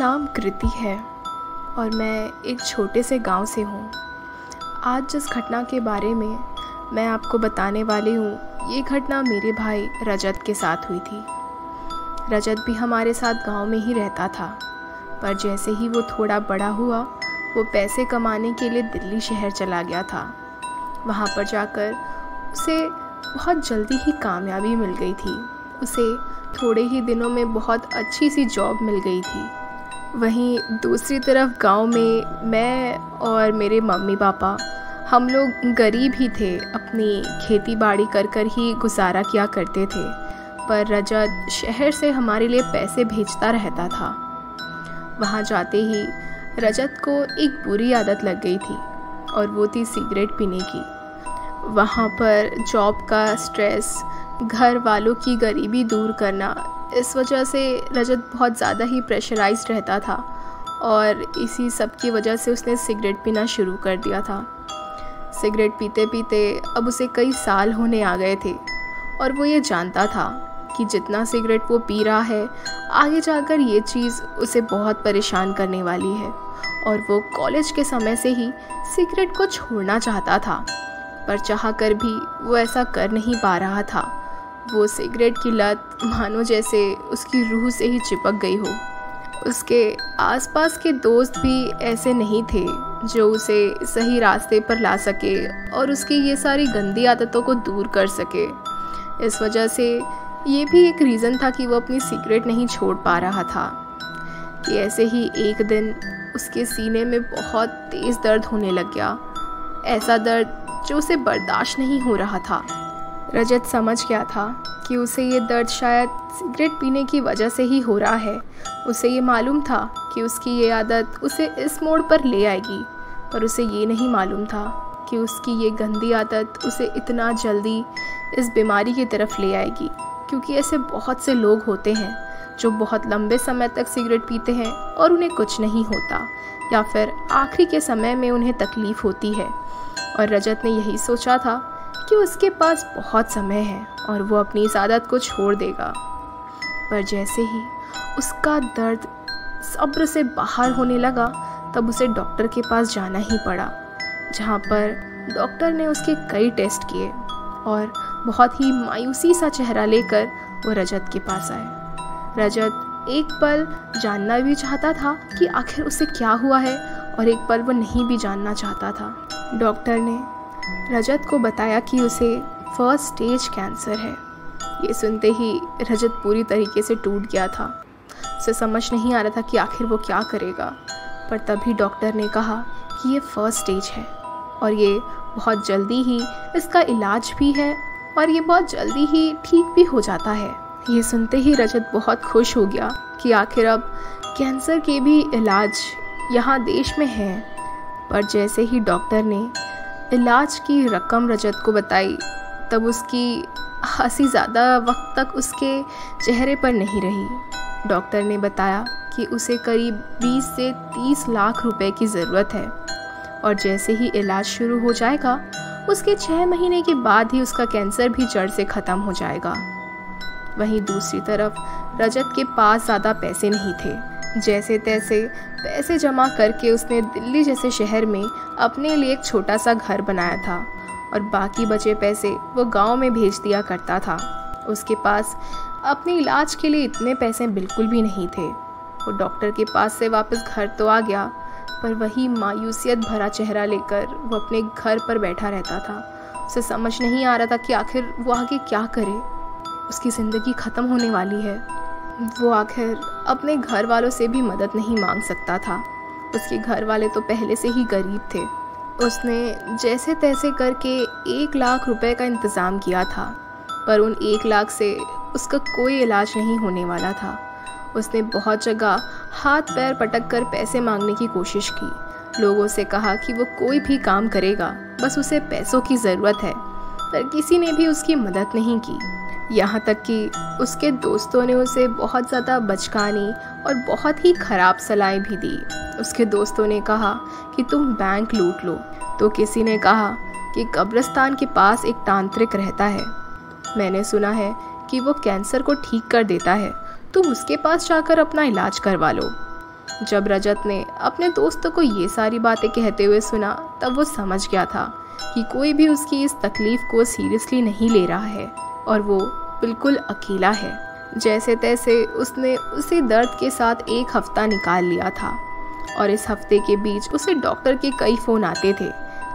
नाम कृति है और मैं एक छोटे से गांव से हूँ। आज जिस घटना के बारे में मैं आपको बताने वाली हूँ, ये घटना मेरे भाई रजत के साथ हुई थी। रजत भी हमारे साथ गांव में ही रहता था, पर जैसे ही वो थोड़ा बड़ा हुआ वो पैसे कमाने के लिए दिल्ली शहर चला गया था। वहाँ पर जाकर उसे बहुत जल्दी ही कामयाबी मिल गई थी। उसे थोड़े ही दिनों में बहुत अच्छी सी जॉब मिल गई थी। वहीं दूसरी तरफ गांव में मैं और मेरे मम्मी पापा हम लोग गरीब ही थे, अपनी खेती बाड़ी कर कर ही गुजारा किया करते थे। पर रजत शहर से हमारे लिए पैसे भेजता रहता था। वहाँ जाते ही रजत को एक बुरी आदत लग गई थी और वो थी सिगरेट पीने की। वहाँ पर जॉब का स्ट्रेस, घर वालों की गरीबी दूर करना, इस वजह से रजत बहुत ज़्यादा ही प्रेशराइज रहता था और इसी सब की वजह से उसने सिगरेट पीना शुरू कर दिया था। सिगरेट पीते पीते अब उसे कई साल होने आ गए थे और वो ये जानता था कि जितना सिगरेट वो पी रहा है, आगे जाकर ये चीज़ उसे बहुत परेशान करने वाली है। और वो कॉलेज के समय से ही सिगरेट को छोड़ना चाहता था, पर चाह कर भी वो ऐसा कर नहीं पा रहा था। वो सिगरेट की लत मानो जैसे उसकी रूह से ही चिपक गई हो। उसके आसपास के दोस्त भी ऐसे नहीं थे जो उसे सही रास्ते पर ला सके और उसकी ये सारी गंदी आदतों को दूर कर सके। इस वजह से ये भी एक रीज़न था कि वो अपनी सिगरेट नहीं छोड़ पा रहा था। कि ऐसे ही एक दिन उसके सीने में बहुत तेज़ दर्द होने लग गया, ऐसा दर्द जो उसे बर्दाश्त नहीं हो रहा था। रजत समझ गया था कि उसे ये दर्द शायद सिगरेट पीने की वजह से ही हो रहा है। उसे ये मालूम था कि उसकी ये आदत उसे इस मोड़ पर ले आएगी, पर उसे ये नहीं मालूम था कि उसकी ये गंदी आदत उसे इतना जल्दी इस बीमारी की तरफ ले आएगी। क्योंकि ऐसे बहुत से लोग होते हैं जो बहुत लंबे समय तक सिगरेट पीते हैं और उन्हें कुछ नहीं होता, या फिर आखिरी के समय में उन्हें तकलीफ़ होती है। और रजत ने यही सोचा था कि उसके पास बहुत समय है और वो अपनी इस आदत को छोड़ देगा। पर जैसे ही उसका दर्द सब्र से बाहर होने लगा, तब उसे डॉक्टर के पास जाना ही पड़ा, जहाँ पर डॉक्टर ने उसके कई टेस्ट किए और बहुत ही मायूसी सा चेहरा लेकर वो रजत के पास आए। रजत एक पल जानना भी चाहता था कि आखिर उसे क्या हुआ है और एक पल वो नहीं भी जानना चाहता था। डॉक्टर ने रजत को बताया कि उसे फर्स्ट स्टेज कैंसर है। ये सुनते ही रजत पूरी तरीके से टूट गया था। उसे समझ नहीं आ रहा था कि आखिर वो क्या करेगा। पर तभी डॉक्टर ने कहा कि ये फर्स्ट स्टेज है और ये बहुत जल्दी ही इसका इलाज भी है और ये बहुत जल्दी ही ठीक भी हो जाता है। ये सुनते ही रजत बहुत खुश हो गया कि आखिर अब कैंसर के भी इलाज यहाँ देश में है। पर जैसे ही डॉक्टर ने इलाज की रकम रजत को बताई, तब उसकी हंसी ज़्यादा वक्त तक उसके चेहरे पर नहीं रही। डॉक्टर ने बताया कि उसे करीब 20 से 30 लाख रुपए की ज़रूरत है और जैसे ही इलाज शुरू हो जाएगा उसके 6 महीने के बाद ही उसका कैंसर भी जड़ से ख़त्म हो जाएगा। वहीं दूसरी तरफ रजत के पास ज़्यादा पैसे नहीं थे। जैसे तैसे पैसे जमा करके उसने दिल्ली जैसे शहर में अपने लिए एक छोटा सा घर बनाया था और बाकी बचे पैसे वो गांव में भेज दिया करता था। उसके पास अपने इलाज के लिए इतने पैसे बिल्कुल भी नहीं थे। वो डॉक्टर के पास से वापस घर तो आ गया, पर वही मायूसियत भरा चेहरा लेकर वो अपने घर पर बैठा रहता था। उसे समझ नहीं आ रहा था कि आखिर वो आगे क्या करे। उसकी ज़िंदगी ख़त्म होने वाली है। वो आखिर अपने घर वालों से भी मदद नहीं मांग सकता था। उसके घर वाले तो पहले से ही गरीब थे। उसने जैसे तैसे करके 1 लाख रुपए का इंतज़ाम किया था, पर उन 1 लाख से उसका कोई इलाज नहीं होने वाला था। उसने बहुत जगह हाथ पैर पटक कर पैसे मांगने की कोशिश की, लोगों से कहा कि वो कोई भी काम करेगा, बस उसे पैसों की ज़रूरत है, पर किसी ने भी उसकी मदद नहीं की। यहाँ तक कि उसके दोस्तों ने उसे बहुत ज़्यादा बचकानी और बहुत ही ख़राब सलाहें भी दी। उसके दोस्तों ने कहा कि तुम बैंक लूट लो, तो किसी ने कहा कि कब्रिस्तान के पास एक तांत्रिक रहता है, मैंने सुना है कि वो कैंसर को ठीक कर देता है, तुम उसके पास जाकर अपना इलाज करवा लो। जब रजत ने अपने दोस्त को ये सारी बातें कहते हुए सुना तब वो समझ गया था कि कोई भी उसकी इस तकलीफ को सीरियसली नहीं ले रहा है और वो बिल्कुल अकेला है। जैसे तैसे उसने उसी दर्द के साथ एक हफ्ता निकाल लिया था और इस हफ्ते के बीच उसे डॉक्टर के कई फ़ोन आते थे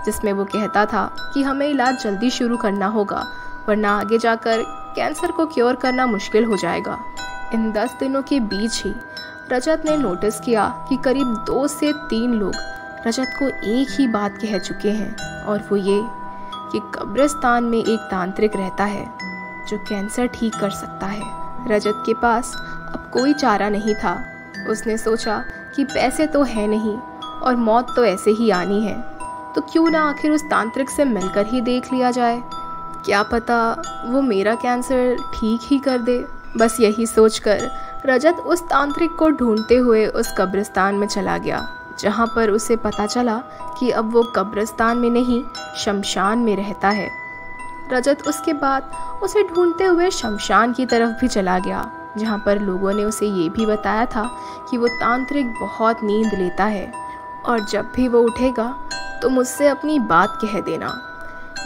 जिसमें वो कहता था कि हमें इलाज जल्दी शुरू करना होगा वरना आगे जाकर कैंसर को क्योर करना मुश्किल हो जाएगा। इन 10 दिनों के बीच ही रजत ने नोटिस किया कि करीब 2 से 3 लोग रजत को एक ही बात कह चुके हैं और वो ये कि कब्रिस्तान में एक तांत्रिक रहता है जो कैंसर ठीक कर सकता है। रजत के पास अब कोई चारा नहीं था। उसने सोचा कि पैसे तो है नहीं और मौत तो ऐसे ही आनी है, तो क्यों ना आखिर उस तांत्रिक से मिलकर ही देख लिया जाए, क्या पता वो मेरा कैंसर ठीक ही कर दे। बस यही सोचकर रजत उस तांत्रिक को ढूंढते हुए उस कब्रिस्तान में चला गया जहाँ पर उसे पता चला कि अब वो कब्रिस्तान में नहीं शमशान में रहता है। रजत उसके बाद उसे ढूंढते हुए शमशान की तरफ भी चला गया जहाँ पर लोगों ने उसे ये भी बताया था कि वो तांत्रिक बहुत नींद लेता है और जब भी वो उठेगा तो मुझसे अपनी बात कह देना।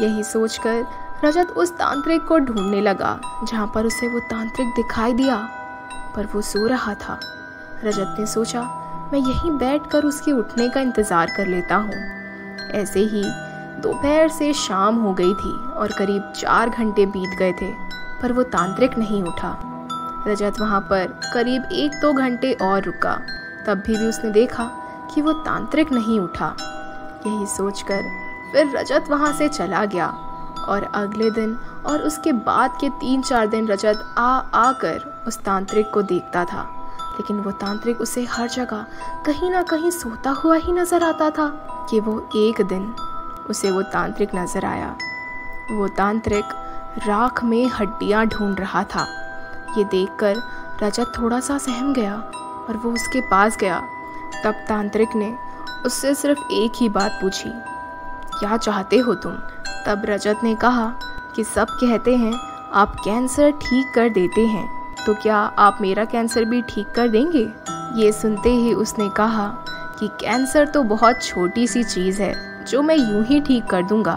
यही सोचकर रजत उस तांत्रिक को ढूंढने लगा जहाँ पर उसे वो तांत्रिक दिखाई दिया पर वो सो रहा था। रजत ने सोचा मैं यहीं बैठकर उसके उठने का इंतज़ार कर लेता हूँ। ऐसे ही दोपहर से शाम हो गई थी और करीब 4 घंटे बीत गए थे पर वो तांत्रिक नहीं उठा। रजत वहाँ पर करीब 1-2 घंटे और रुका तब भी उसने देखा कि वो तांत्रिक नहीं उठा। यही सोचकर फिर रजत वहाँ से चला गया और अगले दिन और उसके बाद के 3-4 दिन रजत आकर उस तांत्रिक को देखता था लेकिन वो तांत्रिक उसे हर जगह कहीं ना कहीं सोता हुआ ही नज़र आता था कि वो एक दिन उसे वो तांत्रिक नज़र आया। वो तांत्रिक राख में हड्डियाँ ढूंढ रहा था। ये देखकर रजत थोड़ा सा सहम गया और वो उसके पास गया। तब तांत्रिक ने उससे सिर्फ एक ही बात पूछी, क्या चाहते हो तुम? तब रजत ने कहा कि सब कहते हैं आप कैंसर ठीक कर देते हैं, तो क्या आप मेरा कैंसर भी ठीक कर देंगे? ये सुनते ही उसने कहा कि कैंसर तो बहुत छोटी सी चीज़ है जो मैं यूं ही ठीक कर दूंगा,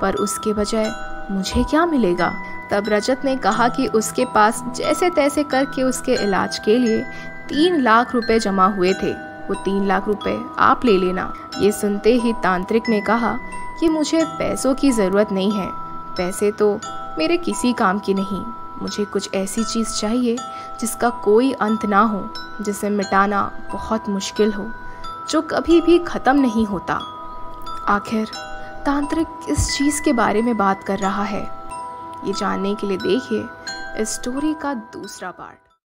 पर उसके बजाय मुझे क्या मिलेगा? तब रजत ने कहा कि उसके पास जैसे तैसे करके उसके इलाज के लिए 3 लाख रुपए जमा हुए थे, वो 3 लाख रुपए आप ले लेना। ये सुनते ही तांत्रिक ने कहा कि मुझे पैसों की ज़रूरत नहीं है, पैसे तो मेरे किसी काम की नहीं, मुझे कुछ ऐसी चीज़ चाहिए जिसका कोई अंत ना हो, जिसे मिटाना बहुत मुश्किल हो, जो कभी भी ख़त्म नहीं होता। आखिर तांत्रिक इस चीज़ के बारे में बात कर रहा है, ये जानने के लिए देखिए इस स्टोरी का दूसरा पार्ट।